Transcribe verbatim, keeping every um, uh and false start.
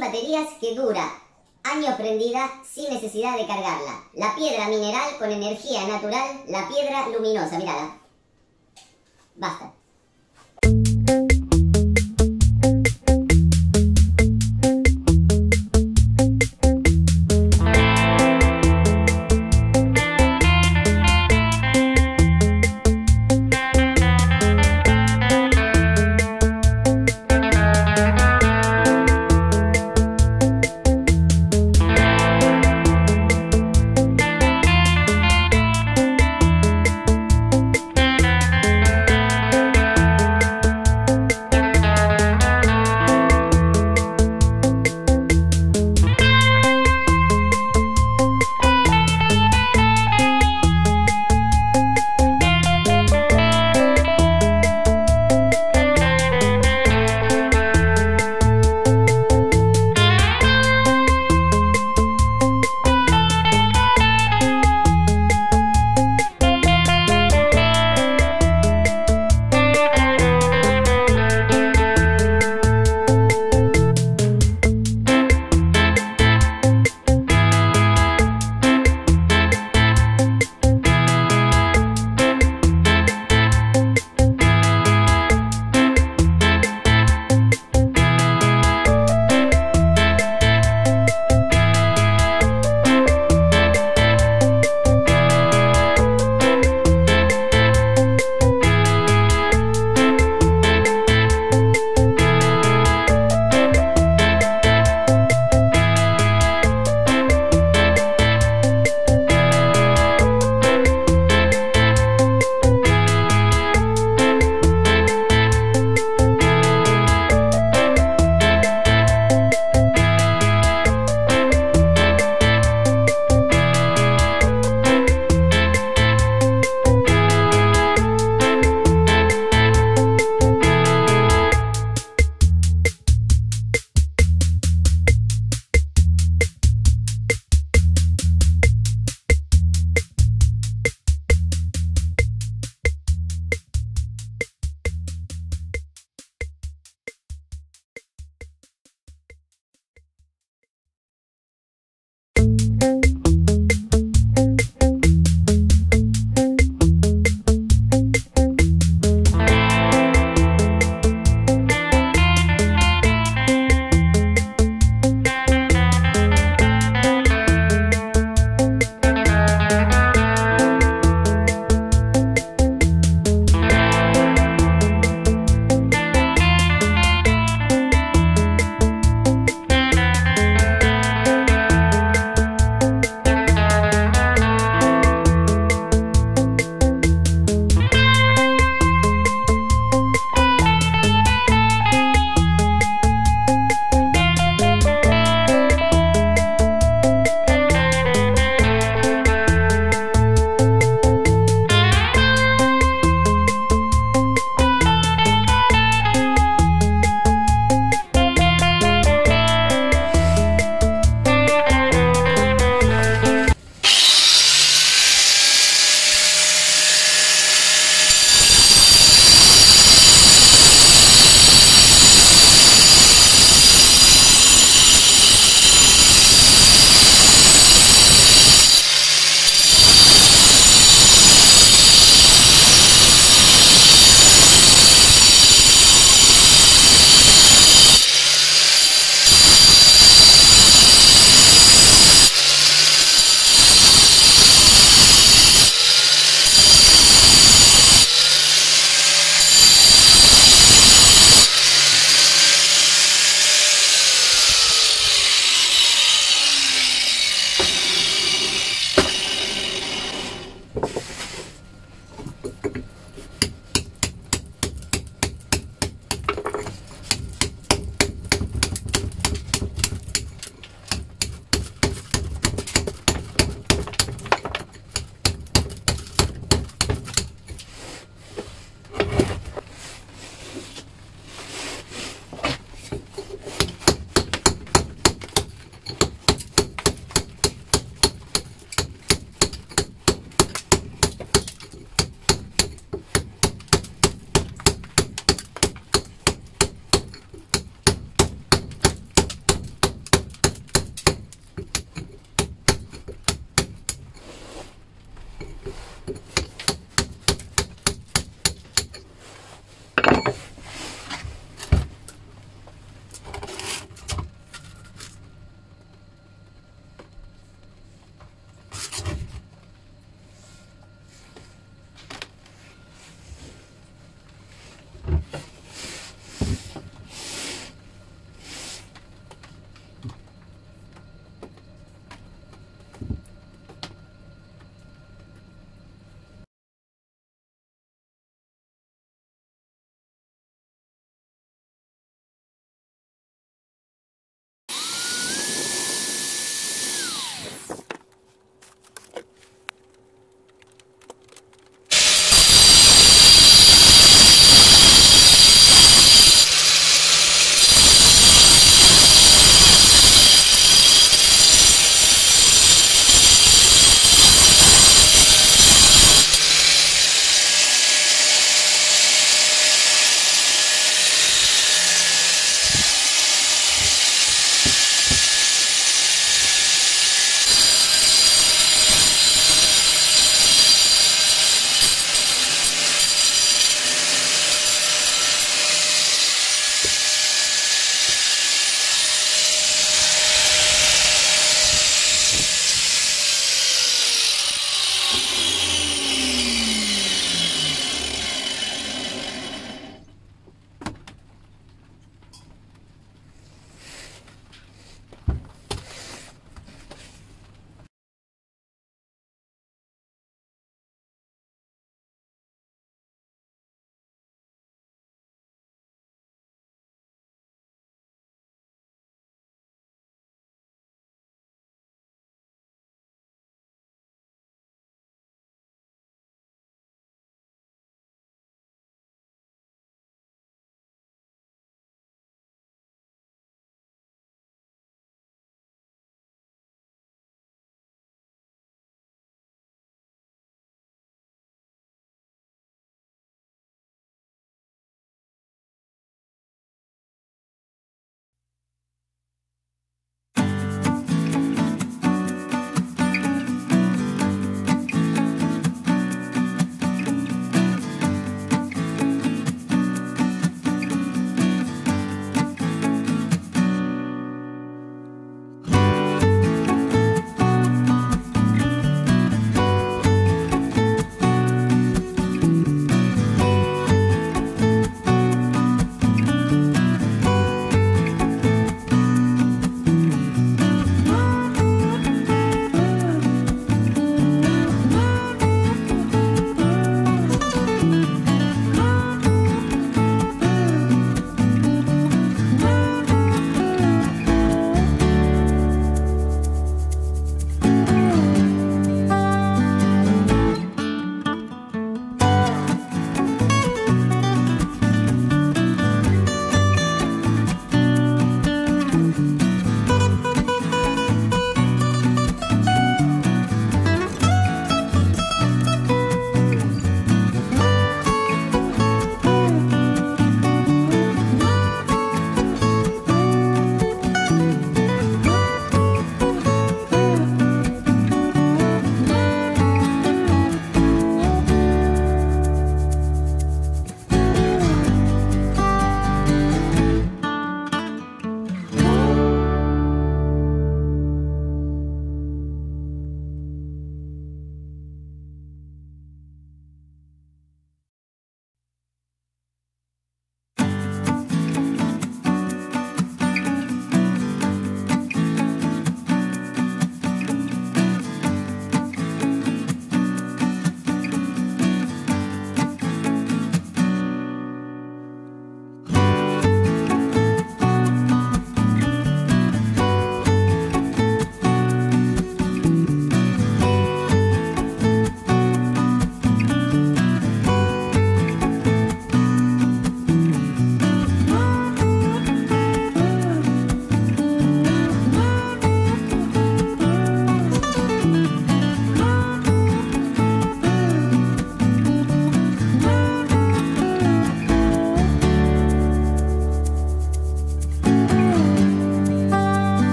sin baterías que dura años prendida sin necesidad de cargarla. La piedra mineral con energía natural, la piedra luminosa, mírala. Basta.